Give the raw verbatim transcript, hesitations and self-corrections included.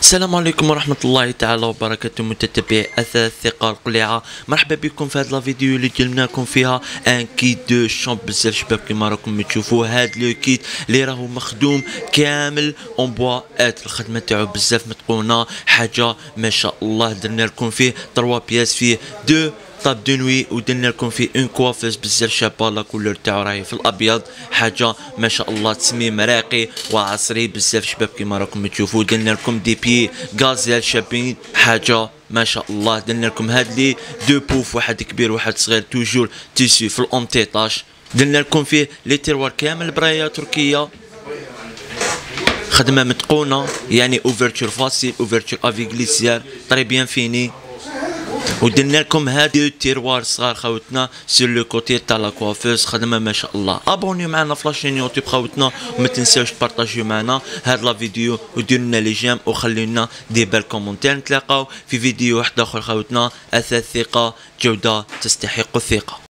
السلام عليكم ورحمة الله تعالى وبركاته متتبعي أثاث الثقة القليعة، مرحبا بكم في هاد الفيديو اللي درناكم فيها ان كيت دو شومب. بزاف شباب كيما راكم تشوفوا هاد لو كيت اللي راهو مخدوم كامل اون بوا ات، الخدمة تاعو بزاف متقونة، حاجة ما شاء الله. درنا لكم فيه تروا بياس، فيه دو طاب دو نوي، ودرنا لكم فيه اون كوافيز بزاف شابه، لا كولور تاعو راهي في الابيض، حاجه ما شاء الله، تصميم راقي وعصري بزاف شباب كيما راكم تشوفوا. درنا لكم دي بي غازيال شابين، حاجه ما شاء الله. درنا لكم هاد لي دو بوف، واحد كبير واحد صغير، توجور تيسي في الامطيطاج. درنا لكم فيه لي تيروار كامل برايه تركيه، خدمه متقونه، يعني اوفرتور فاسيل، اوفرتور افي غليسيار، طري بيان فيني. ودرنا لكم هادو تيروار صغار خوتنا سور لو كوتي تاع لا كوافوز، خدمه ما شاء الله. ابونيو معنا في لاشين يوتيوب خوتنا، وما تنساوش تبارطاجيو معنا هاد لا فيديو، وديروا لنا لي جيم، وخليو لنا دي بال كومونتير. نتلاقاو في فيديو واحد اخر خوتنا. اثاث ثقه، جوده تستحق الثقه.